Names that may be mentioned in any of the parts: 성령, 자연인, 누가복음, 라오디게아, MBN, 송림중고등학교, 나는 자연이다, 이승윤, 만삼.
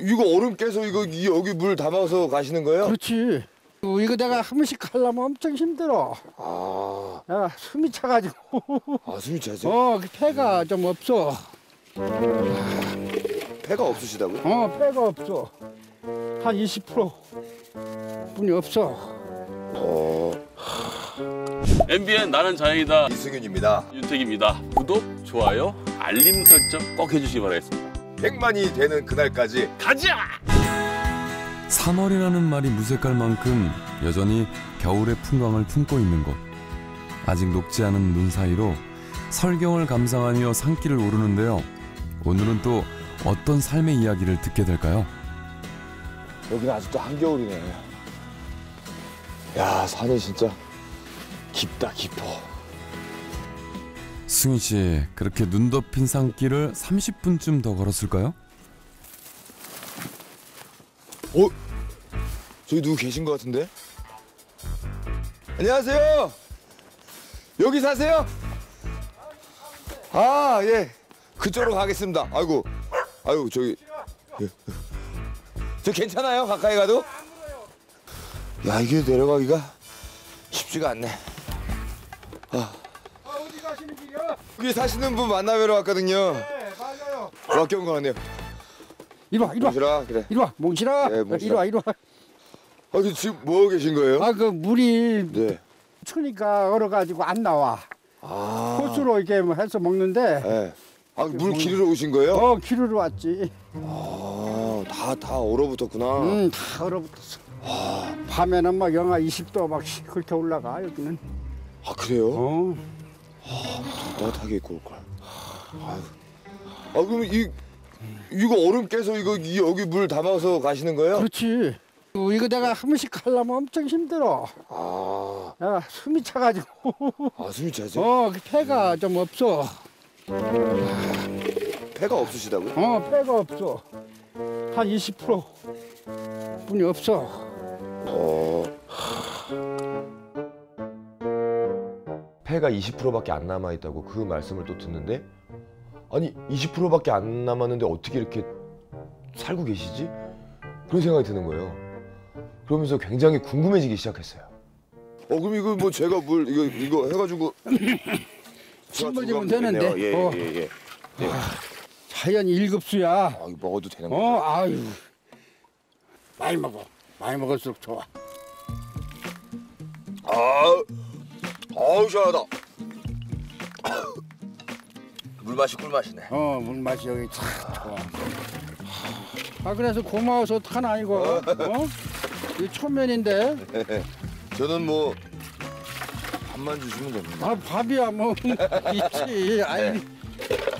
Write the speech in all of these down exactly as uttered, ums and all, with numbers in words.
이거 얼음 깨서 이거 여기 물 담아서 가시는 거예요? 그렇지. 이거 내가 한 번씩 하려면 엄청 힘들어. 아. 야, 숨이 차가지고. 아, 숨이 차세요? 어, 그 폐가 음. 좀 없어. 폐가 없으시다고요? 어, 폐가 없어. 한 이십 퍼센트 뿐이 없어. 어. 엠비엔 나는 자연이다. 이승윤입니다. 윤택입니다. 구독, 좋아요, 알림 설정 꼭 해주시기 바라겠습니다. 백만이 되는 그날까지 가자! 삼월이라는 말이 무색할 만큼 여전히 겨울의 풍광을 품고 있는 곳. 아직 녹지 않은 눈 사이로 설경을 감상하며 산길을 오르는데요. 오늘은 또 어떤 삶의 이야기를 듣게 될까요? 여기는 아직도 한겨울이네. 야, 산이 진짜 깊다 깊어. 승희 씨, 그렇게 눈 덮인 산길을 삼십 분쯤 더 걸었을까요? 어? 저기 누구 계신 것 같은데? 안녕하세요. 여기 사세요? 아, 예. 그쪽으로 가겠습니다. 아이고, 아이고, 저기. 예. 저 괜찮아요? 가까이 가도? 야, 이게 내려가기가 쉽지가 않네. 아, 아 어디 가시는 길이야? 여기 사시는 분 만나뵈러 왔거든요. 네, 맞아요. 락경 가네요. 이리 와, 이리 와. 몽실아, 그래. 이리 와, 몽실아. 네, 몽실아. 이리 와, 이리 와. 아, 지금 뭐 하고 계신 거예요? 아, 그 물이 네. 추니까 얼어가지고 안 나와. 아. 호수로 이렇게 해서 먹는데. 네. 아, 물 기르러 오신 거예요? 어, 기르러 왔지. 아, 다, 다 얼어붙었구나. 응, 다 얼어붙었어. 아. 밤에는 막 영하 이십 도 막 그렇게 올라가, 여기는. 아, 그래요? 어. 아, 따뜻하게 입고 올걸. 아, 아 그럼 이, 이거 얼음 깨서 이거 여기 물 담아서 가시는 거예요? 그렇지. 이거 내가 한 번씩 하려면 엄청 힘들어. 아. 야, 숨이 차가지고. 아, 숨이 차세요? 어, 그 폐가 음. 좀 없어. 폐가 없으시다고요? 어, 폐가 없어. 한 이십 퍼센트 뿐이 없어. 어. 폐가 이십 퍼센트밖에 안 남아있다고 그 말씀을 또 듣는데, 아니 이십 퍼센트밖에 안 남았는데 어떻게 이렇게 살고 계시지? 그런 생각이 드는 거예요. 그러면서 굉장히 궁금해지기 시작했어요. 어, 그럼 이거 뭐 제가 물 이거 이거 해가지고 심어주면 되는데. 예, 어. 예, 예. 예. 아, 자연 일급수야. 아, 먹어도 되는 거야. 어, 아유. 많이 먹어. 많이 먹을수록 좋아. 아, 아우 시원하다. 물맛이 꿀맛이네. 어, 물맛이 여기 참 좋아. 아, 그래서 고마워서 어떡하나 이거. 어? 이 초면인데. 저는 뭐 밥만 주시면 됩니다. 아, 밥이야 뭐 있지. 아이. 네.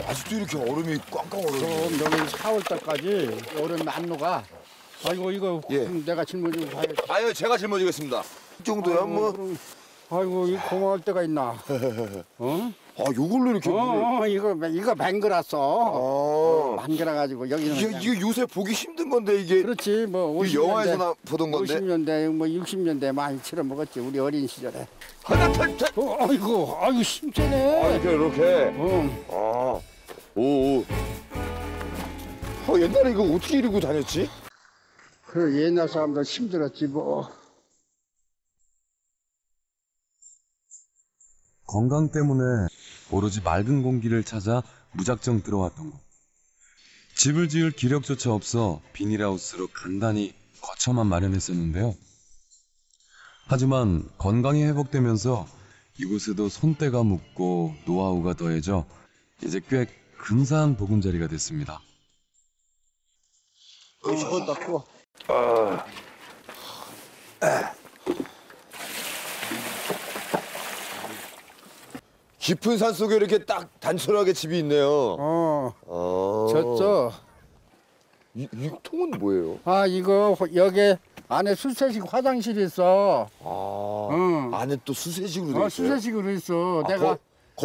아직도 이렇게 얼음이 꽝꽝 얼어. 그럼 여기 사월 달까지 얼음 안 녹아. 아이고 이거 예. 내가 짊어지고 가야지. 아유, 제가 짊어지겠습니다. 이 정도야 뭐. 그럼. 아이고, 이 고마울 때가 있나? 어? 아, 요걸로 이렇게. 어, 어 이거 이거 맹그라서. 어. 맹그라 가지고 여기는. 이게, 이게 요새 보기 힘든 건데 이게. 그렇지, 뭐 오십 년대, 영화에서나 보던 건데. 오십 년대, 뭐 육십 년대 많이 치러 먹었지 우리 어린 시절에. 하나 털 털. 어, 아이고, 아이고 힘드네. 아, 이렇게 이렇게. 어. 아, 오. 아, 옛날에 이거 어떻게 이러고 다녔지? 그래, 옛날 사람들 힘들었지 뭐. 건강 때문에 오로지 맑은 공기를 찾아 무작정 들어왔던 곳. 집을 지을 기력조차 없어 비닐하우스로 간단히 거처만 마련했었는데요. 하지만 건강이 회복되면서 이곳에도 손때가 묻고 노하우가 더해져 이제 꽤 근사한 보금자리가 됐습니다. 어, 죽었다, 죽어. 아. 아. 깊은 산 속에 이렇게 딱 단촐하게 집이 있네요. 어. 어. 졌죠. 이, 이 통은 뭐예요? 아, 이거 여기 안에 수세식 화장실이 있어. 아. 응. 안에 또 수세식으로 돼 있어요? 어, 수세식으로 있어. 아, 내가 거,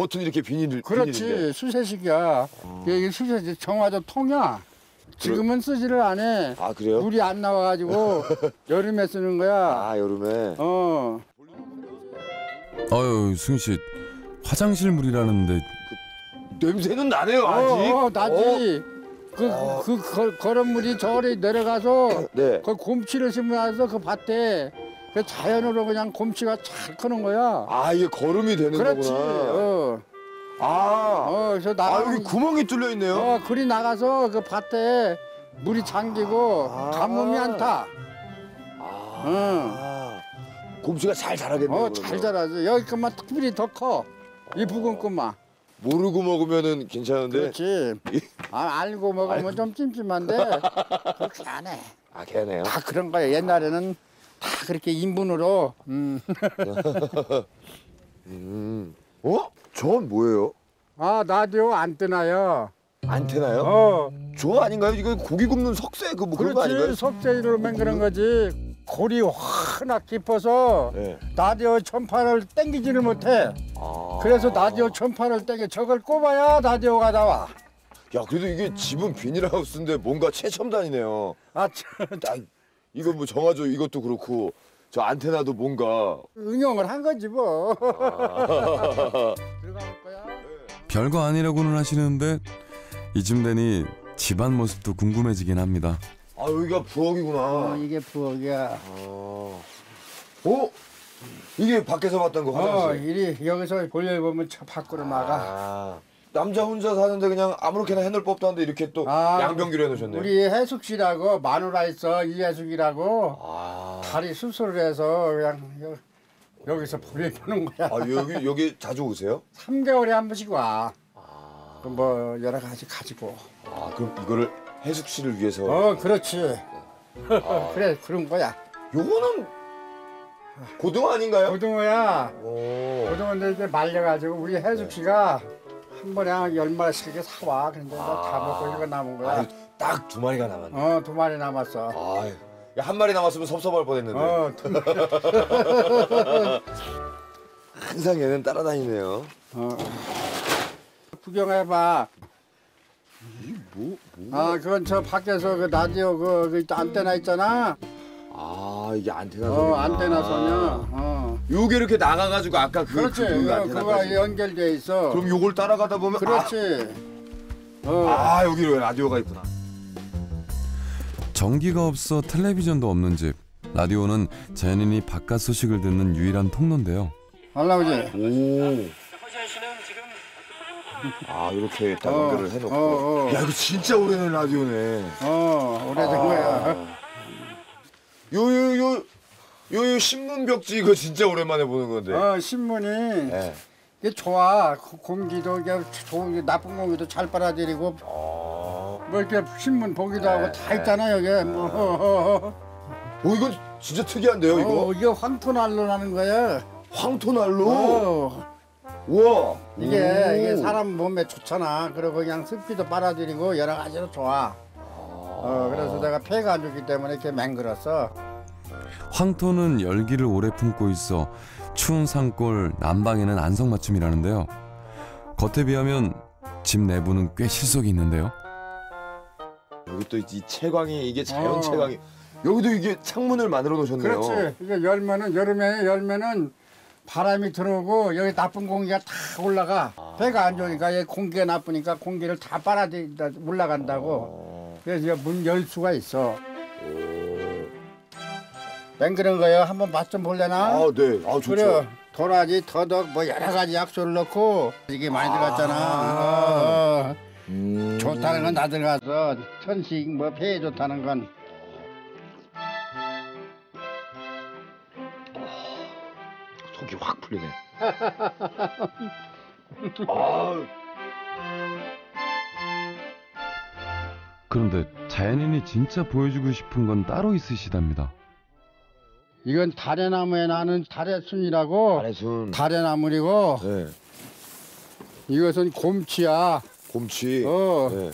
겉은 이렇게 비닐을. 그렇지, 비닐인데. 수세식이야. 어. 여기 수세식 정화조 통이야. 지금은 쓰지를 안 해. 아, 그래요? 물이 안 나와가지고 여름에 쓰는 거야. 아, 여름에. 어. 아유, 승희 씨. 화장실 물이라는데. 그, 냄새는 나네요. 아직. 어, 어 나지. 어? 그, 어. 그, 그 걸음물이 저리 내려가서 네. 그 곰치를 심어서 그 밭에 그 자연으로 그냥 곰치가 잘 크는 거야. 아, 이게 거름이 되는 그렇지. 거구나. 어. 아, 어, 그래서 나, 아, 여기 구멍이 뚫려 있네요. 어, 그리 나가서 그 밭에 물이 잠기고 아. 가뭄이 안 타. 아. 응. 곰치가 잘 자라겠네요. 어, 잘 자라죠. 여기 것만 특별히 더 커. 이 부근 것만. 모르고 먹으면은 괜찮은데. 그렇지. 아, 알고 먹으면 아이고. 좀 찜찜한데 그렇게 안 해. 아, 걔네요. 다 그런 거예요. 옛날에는 다 그렇게 인분으로. 음. 음. 어? 저건 뭐예요? 아, 라디오 안테나요. 안테나요? 어. 저거 아닌가요? 이거 고기 굽는 석쇠 그 뭐 그런 거 아닌가요? 그렇지. 석쇠로 만드는 거지. 골이 워낙 깊어서 네. 라디오 전파를 당기지를 못해. 아. 그래서 라디오 전파를 당겨 저걸 꼽아야 라디오가 나와. 야, 그래도 이게 집은 비닐하우스인데 뭔가 최첨단이네요. 아, 참. 이거 뭐 정화조 이것도 그렇고 저 안테나도 뭔가 응용을 한 거지 뭐. 아. 들어갈 거야. 별거 아니라고는 하시는데 이쯤 되니 집안 모습도 궁금해지긴 합니다. 아, 여기가 부엌이구나. 어, 이게 부엌이야. 어? 어? 이게 밖에서 봤던 거 화장실? 어, 이리 여기서 볼일 보면 저 밖으로 아. 나가. 남자 혼자 사는데 그냥 아무렇게나 해놓을 법도 한데 이렇게 또 아, 양변기로 해놓으셨네요. 우리 해숙씨라고 마누라 있어, 이해숙이라고. 아. 다리 수술을 해서 그냥 여, 여기서 볼일 보는 거야. 아, 여기 여기 자주 오세요? 삼 개월에 한 번씩 와. 아. 그럼 뭐 여러 가지 가지고. 아, 그럼 이거를 해숙씨를 위해서. 어, 그렇지. 아. 그래, 그런 거야. 요거는 고등어 아닌가요? 고등어야. 오. 고등어인데 이제 말려가지고 우리 해숙씨가 네. 한 번에 열 마리씩 이렇게 사와. 그런데 아 다 먹고 이거 남은 거야. 딱 두 마리가 남았네. 어, 두 마리 남았어. 아유, 야, 한 마리 남았으면 섭섭할 뻔했는데. 어, 두 마리. 항상 얘는 따라다니네요. 어. 구경해봐. 이 뭐, 뭐? 아, 그건 저 밖에서 그 라디오 그, 그 안테나 있잖아. 아, 이게 안테나 소리구나. 어, 안테나 소냐. 어. 요게 이렇게 나가가지고 아까 그 그렇지. 그, 그거가 연결돼 있어. 그럼 요걸 따라가다 보면 그렇지. 아, 어. 아, 여기 라디오가 있구나. 전기가 없어 텔레비전도 없는 집. 라디오는 자연인이 바깥 소식을 듣는 유일한 통로인데요. 할아버지. 오. 아, 이렇게 딱 연결을 어, 해놓고. 어, 어. 야, 이거 진짜 오래된 라디오네. 어, 오래된 아. 거야. 요요요 요요 신문 벽지 이거 진짜 오랜만에 보는 건데. 어, 신문이 네. 이게 좋아. 공기도 이게 좋은 게 나쁜 공기도 잘 빨아들이고 어... 뭐 이렇게 신문 보기도 네. 하고 다 있잖아요. 이게 뭐. 어, 어, 이건 진짜 특이한데요, 이거. 어, 이게 황토난로라는 거예요. 황토난로. 어. 우와. 이게 오. 이게 사람 몸에 좋잖아. 그리고 그냥 습기도 빨아들이고 여러 가지로 좋아. 어, 그래서 내가 폐가 안 좋기 때문에 이렇게 맹글었어. 황토는 열기를 오래 품고 있어 추운 산골 난방에는 안성맞춤이라는데요. 겉에 비하면 집 내부는 꽤 실속이 있는데요. 여기 또 이 채광이 이게 자연 채광이. 어. 여기도 이게 창문을 만들어 놓으셨네요. 그렇지. 이게 열면은 여름에 열면은 바람이 들어오고 여기 나쁜 공기가 다 올라가. 아. 폐가 안 좋으니까 얘 공기가 나쁘니까 공기를 다 빨아들이다 올라간다고. 아. 그래서 문 열 수가 있어. 맹그런 거요. 한번 맛 좀 볼래나? 아, 네. 아, 좋죠. 그래, 도라지, 더덕, 뭐 여러 가지 약초를 넣고 이게 많이 아 들어갔잖아. 아 음 좋다는 건 다 들어가서 천식, 뭐 폐에 좋다는 건. 아, 속이 확 풀리네. 아. 그런데 자연인이 진짜 보여주고 싶은 건 따로 있으시답니다. 이건 다래나무에 나는 다래순이라고. 다래순. 다래나물이고. 네. 이것은 곰치야. 곰치. 어. 네.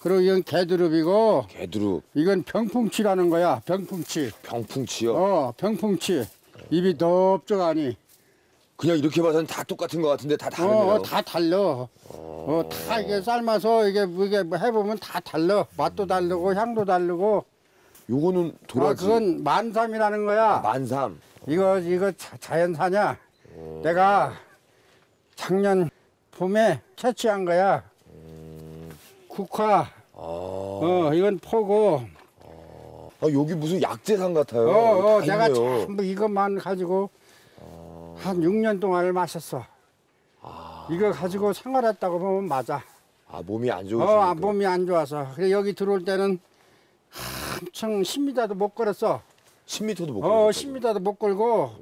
그리고 이건 개두릅이고. 개두릅. 이건 병풍치라는 거야. 병풍치. 병풍치요? 어, 병풍치. 입이 넓적하니. 그냥 이렇게 봐서는 다 똑같은 것 같은데 다 다르네요. 어, 다 달라. 어, 다 이게 삶아서 이게 이게 뭐 해보면 다 달라. 맛도 다르고 향도 다르고. 요거는 도라지. 아, 그건 만삼이라는 거야. 아, 만삼. 이거 이거 자, 자연사냐? 음. 내가 작년 봄에 채취한 거야. 음. 국화, 어, 이건 포고. 어. 아, 여기 무슨 약재산 같아요. 어, 어 내가 전부 이것만 가지고 어. 한 육 년 동안을 마셨어. 아. 이거 가지고 생활했다고 보면 맞아. 아, 몸이 안 좋으시니까. 어, 몸이 안 좋아서. 그래, 여기 들어올 때는 한층 십 미터도 못 걸었어. 십 미터도 못 걸었어? 어, 십 미터도 못 걸고. 아.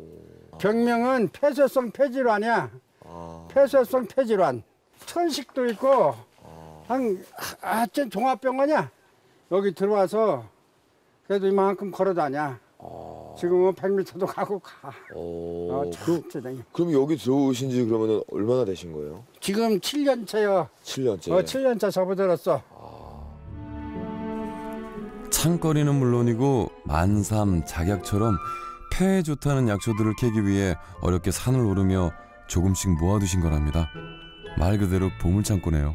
병명은 폐쇄성 폐질환이야. 아. 폐쇄성 폐질환. 천식도 있고, 아. 한, 하여튼 종합병원이야. 여기 들어와서 그래도 이만큼 걸어 다녀. 아. 지금은 백 미터도 가고 가. 오. 어, 참, 그, 그럼 여기 들어오신 지 그러면 얼마나 되신 거예요? 지금 칠 년째요. 칠 년째? 어, 칠 년째 접어들었어. 아. 창거리는 물론이고 만삼, 작약처럼 폐에 좋다는 약초들을 캐기 위해 어렵게 산을 오르며 조금씩 모아두신 거랍니다. 말 그대로 보물창고네요.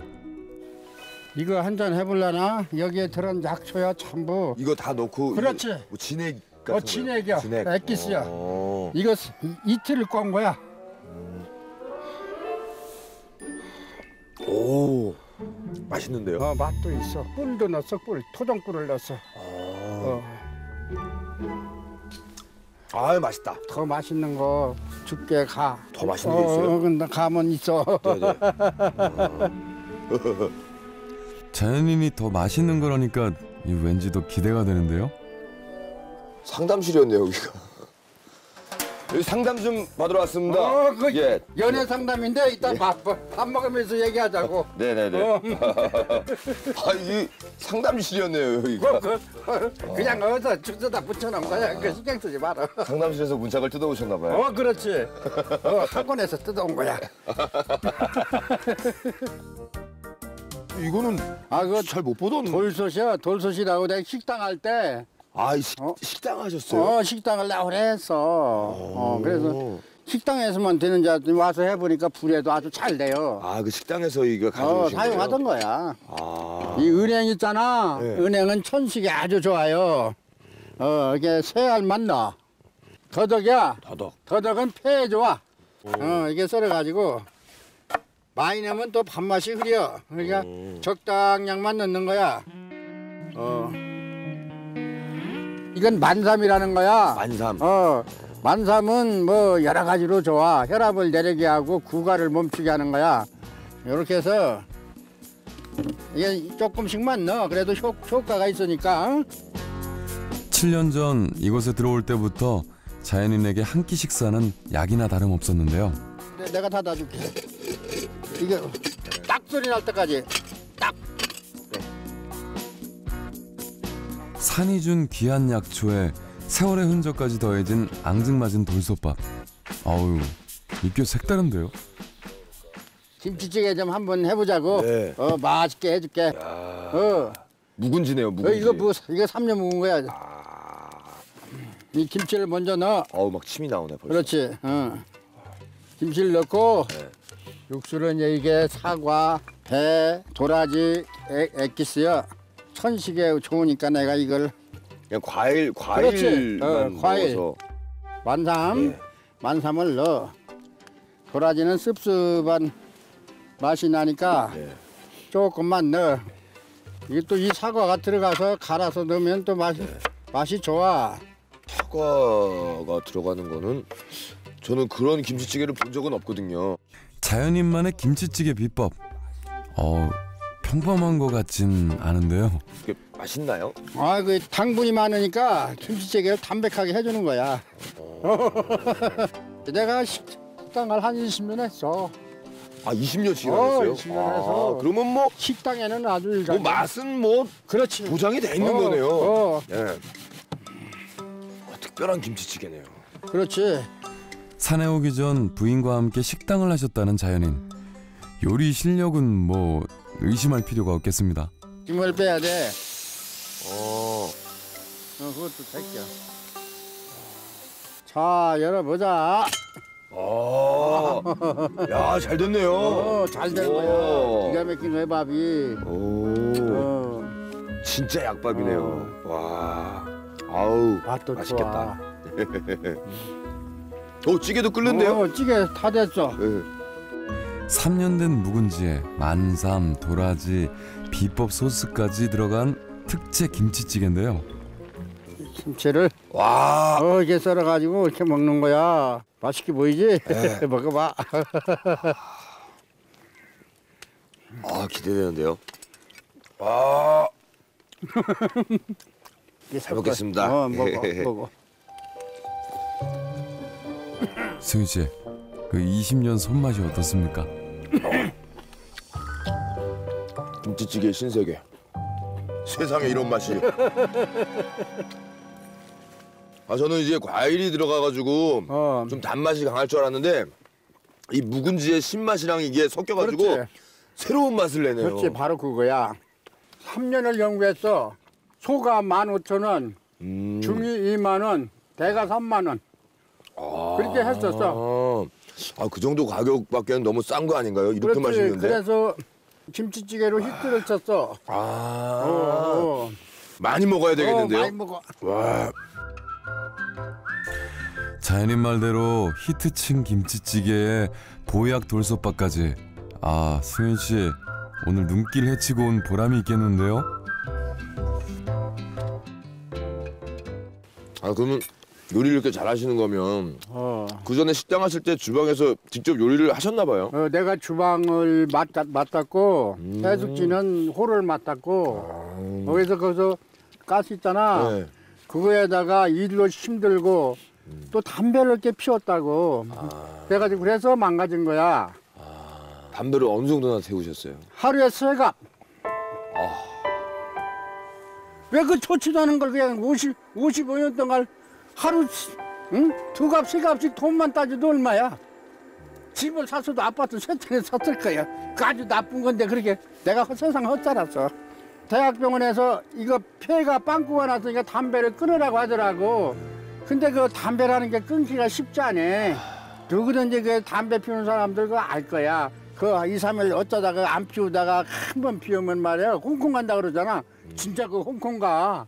이거 한잔 해볼라나? 여기에 들은 약초야 전부. 이거 다 넣고. 그렇지. 뭐 진액 같은 어, 진액이야. 진액. 액기스야. 오. 이거 이틀을 꼰 거야. 음. 오, 맛있는데요? 어, 맛도 있어. 꿀도 넣었어. 꿀. 토종꿀을 넣었어. 어. 아유, 맛있다. 더 맛있는 거 줄게, 가. 더 맛있는 게 있어요? 어, 근데 가면 있어. 네네. 어. 자연인이 더 맛있는 거라니까 왠지 더 기대가 되는데요? 상담실이었네요, 여기가. 여기 상담 좀 받으러 왔습니다. 어, 그 예. 연애 상담인데 이따 예. 밥, 밥 먹으면서 얘기하자고. 어, 네네네. 어. 아, 이게 상담실이었네요, 여기가. 그, 그, 그냥 어. 어디서 주소다 붙여놓은 거야. 아. 그 신경 쓰지 마라. 상담실에서 문짝을 뜯어오셨나 봐요. 어, 그렇지. 어, 학원에서 뜯어온 거야. 이거는 아, 그거 잘 못 보던. 돌솥이야. 돌솥이라고 내가 식당 할 때. 아, 시, 어? 식당 하셨어요? 어, 식당을 나 오래 했어. 어, 그래서 식당에서만 되는지 와서 해보니까 불에도 아주 잘 돼요. 아, 그 식당에서 이거 가져오신 어, 사용하던 거예요? 거야. 아. 이 은행 있잖아. 네. 은행은 천식이 아주 좋아요. 어, 이게 세 알맛 넣어. 더덕이야. 더덕. 더덕은 폐에 좋아. 오. 어, 이게 썰어가지고. 많이 넣으면 또 밥맛이 흐려. 그러니까 오. 적당량만 넣는 거야. 어. 이건 만삼이라는 거야. 만삼. 어, 만삼은 뭐 여러 가지로 좋아. 혈압을 내리게 하고 구가를 멈추게 하는 거야. 이렇게 해서 이게 조금씩만 넣어. 그래도 효, 효과가 있으니까. 응? 칠 년 전 이곳에 들어올 때부터 자연인에게 한 끼 식사는 약이나 다름없었는데요. 내가 닫아줄게. 이게 딱 소리 날 때까지. 딱. 산이 준 귀한 약초에 세월의 흔적까지 더해진 앙증맞은 돌솥밥. 아우, 입교 색다른데요? 김치찌개 좀 한번 해보자고. 네. 어, 맛있게 해줄게. 어. 묵은지네요, 묵은지. 어, 이거 뭐, 이거 삼 년 묵은 거야. 아... 이 김치를 먼저 넣어. 어우, 막 침이 나오네, 벌써. 그렇지. 어. 김치를 넣고 네. 육수는 이게 사과, 배, 도라지, 액기스요. 천식에 좋으니까 내가 이걸 그냥 과일 과일 어, 과일 넣어서. 만삼 네. 만삼을 넣어. 도라지는 씁쓸한 맛이 나니까 네. 조금만 넣어. 이게 또 이 사과가 들어가서 갈아서 넣으면 또 맛이 네. 맛이 좋아. 사과가 들어가는 거는 저는 그런 김치찌개를 본 적은 없거든요. 자연인만의 김치찌개 비법. 어. 평범한 것 같진 않은데요. 그게 맛있나요? 아, 그 당분이 많으니까 김치찌개를 담백하게 해주는 거야. 어... 내가 식당을 한 이십 년 했어. 아, 이십 년씩 어, 했어요? 이십 년 아, 해서. 그러면 뭐 식당에는 아주 일간. 뭐 맛은 뭐 그렇지. 보장이 돼 있는 어, 거네요. 어. 네. 어, 특별한 김치찌개네요. 그렇지. 산에 오기 전 부인과 함께 식당을 하셨다는 자연인. 요리 실력은 뭐 의심할 필요가 없겠습니다. 김을 빼야 돼. 어. 어, 그것도 될게요. 자, 열어보자. 어. 야, 잘 됐네요. 어, 잘 된 거야. 기가 막힌 회밥이. 오. 어. 진짜 약밥이네요. 어. 와. 아우. 맛도 맛있겠다. 오, 찌개도 끓는데요? 어, 찌개 다 됐어. 네. 삼 년 된 묵은지에 만삼, 도라지, 비법 소스까지 들어간 특제 김치찌개인데요. 김치를 와 이렇게 썰어가지고 이렇게 먹는 거야. 맛있게 보이지? 네. 먹어봐. 아 기대되는데요. 와. 잘 먹겠습니다. 어, 먹어, 먹어. 승윤 씨, 그 이십 년 손맛이 어떻습니까? 김치찌개 신세계. 세상에 이런 맛이. 아 저는 이제 과일이 들어가가지고 어. 좀 단맛이 강할 줄 알았는데 이 묵은지의 신맛이랑 이게 섞여가지고 그렇지. 새로운 맛을 내네요. 그렇지 바로 그거야. 삼 년을 연구했어. 소가 만 오천 원, 음. 중이 이만 원, 대가 삼만 원. 아. 그렇게 했었어. 아, 그 정도 가격밖에는 너무 싼 거 아닌가요? 이렇게 그렇지. 맛있는데. 그래서 김치찌개로 히트를 쳤어. 아. 어, 어. 많이 먹어야 되겠는데요? 어, 많이 먹어. 와. 자연인 말대로 히트친 김치찌개에 보약 돌솥밥까지. 아, 승윤 씨 오늘 눈길 헤치고 온 보람이 있겠는데요? 아 그러면 요리를 이렇게 잘하시는 거면 어. 그 전에 식당 하실 때 주방에서 직접 요리를 하셨나 봐요? 어, 내가 주방을 맡, 맡았고 음. 해숙지는 호를 맡았고 아. 거기서 거기서 가스 있잖아. 네. 그거에다가 일로 힘들고 음. 또 담배를 이렇게 피웠다고 아. 그래가지고 그래서 망가진 거야. 아. 담배를 어느 정도나 태우셨어요? 하루에 세 갑. 아. 왜 그 좋지도 않은 걸 그냥 오십, 오십오 년 동안 하루 응? 두 값, 세 값씩 돈만 따져도 얼마야. 집을 샀어도 아파트 세 채를 샀을 거야. 그 아주 나쁜 건데 그렇게 내가 세상 헛살았어. 대학병원에서 이거 폐가 빵꾸가 났으니까 담배를 끊으라고 하더라고. 근데 그 담배라는 게 끊기가 쉽지 않아. 누구든지 그 담배 피우는 사람들 그거 알 거야. 그 이, 삼 일 어쩌다가 안 피우다가 한 번 피우면 말이야 홍콩 간다 그러잖아. 진짜 그 홍콩 가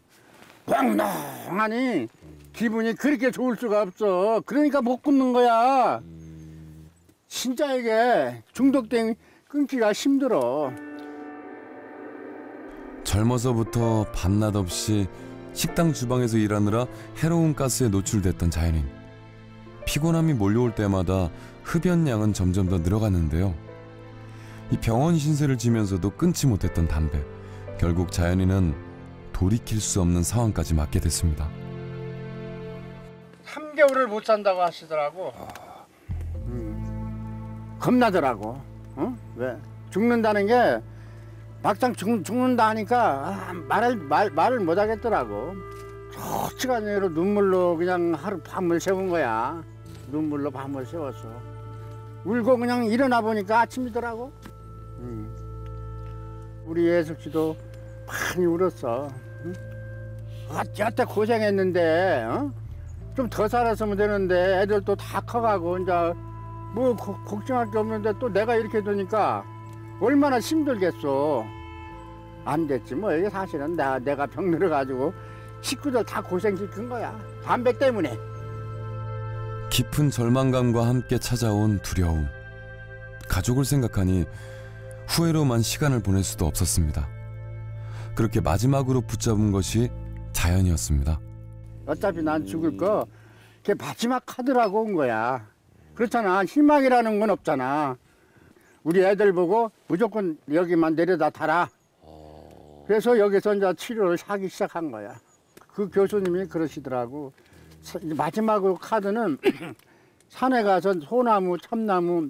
꽝렁하니 기분이 그렇게 좋을 수가 없어. 그러니까 못 끊는 거야. 진짜 이게 중독된 끊기가 힘들어. 젊어서부터 밤낮 없이 식당 주방에서 일하느라 헤로인 가스에 노출됐던 자연인. 피곤함이 몰려올 때마다 흡연량은 점점 더 늘어갔는데요. 이 병원 신세를 지면서도 끊지 못했던 담배. 결국 자연이는 돌이킬 수 없는 상황까지 맞게 됐습니다. 삼 개월을 못 산다고 하시더라고. 아... 음, 겁나더라고. 어? 왜? 죽는다는 게 막상 죽, 죽는다 하니까 아, 말을, 말, 말을 못 하겠더라고. 솔직한 얘기로 눈물로 그냥 하루 밤을 새운 거야. 눈물로 밤을 새웠어. 울고 그냥 일어나 보니까 아침이더라고. 음. 우리 예숙 씨도 많이 울었어. 응? 어째 고생했는데 어? 좀 더 살았으면 되는데 애들도 다 커가고 이제 뭐 고, 걱정할 게 없는데 또 내가 이렇게 되니까 얼마나 힘들겠어. 안 됐지 뭐. 이게 사실은 나, 내가 병들어 가지고 식구들 다 고생시킨 거야. 담배 때문에. 깊은 절망감과 함께 찾아온 두려움. 가족을 생각하니 후회로만 시간을 보낼 수도 없었습니다. 그렇게 마지막으로 붙잡은 것이 자연이었습니다. 어차피 난 죽을 거 그게 마지막 카드라고 온 거야. 그렇잖아. 희망이라는 건 없잖아. 우리 애들 보고 무조건 여기만 내려다 달아. 그래서 여기서 이제 치료를 하기 시작한 거야. 그 교수님이 그러시더라고. 마지막으로 카드는 산에 가서 소나무, 참나무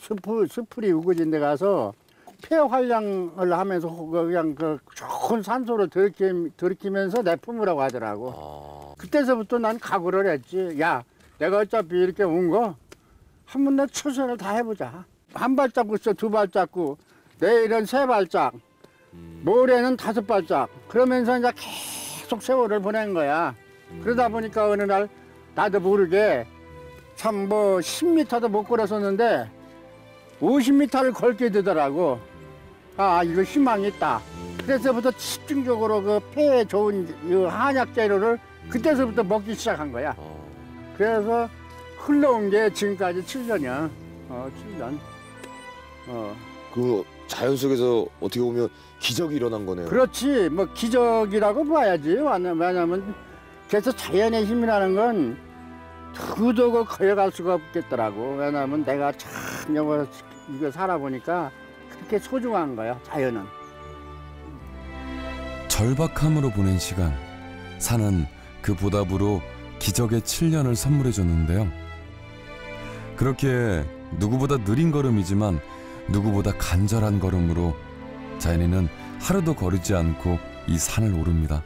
수풀, 수풀이 우거진 데 가서 폐활량을 하면서 그냥 그 좋은 산소를 들이킴, 들이키면서 내뿜으라고 하더라고. 아... 그때서부터 난 각오를 했지. 야, 내가 어차피 이렇게 온 거 한 번 내 최선을 다 해보자. 한 발짝 있어, 두 발짝 고 내일은 세 발짝, 모레는 다섯 발짝. 그러면서 이제 계속 세월을 보낸 거야. 그러다 보니까 어느 날 나도 모르게 참 뭐 십 미터도 못 걸었었는데 오십 미터를 걸게 되더라고. 아, 이거 희망이 있다. 그래서부터 집중적으로 그 폐에 좋은 그 한약 재료를 그때서부터 먹기 시작한 거야. 그래서 흘러온 게 지금까지 칠 년이야. 어, 칠 년. 어. 그 자연 속에서 어떻게 보면 기적이 일어난 거네요. 그렇지. 뭐 기적이라고 봐야지. 왜냐하면 그래서 자연의 힘이라는 건 두고두고 거역할 수가 없겠더라고. 왜냐하면 내가 참 영어를 이거 살아보니까 그렇게 소중한 거야, 자연은. 절박함으로 보낸 시간. 산은 그 보답으로 기적의 칠 년을 선물해줬는데요. 그렇게 누구보다 느린 걸음이지만 누구보다 간절한 걸음으로 자연이는 하루도 거르지 않고 이 산을 오릅니다.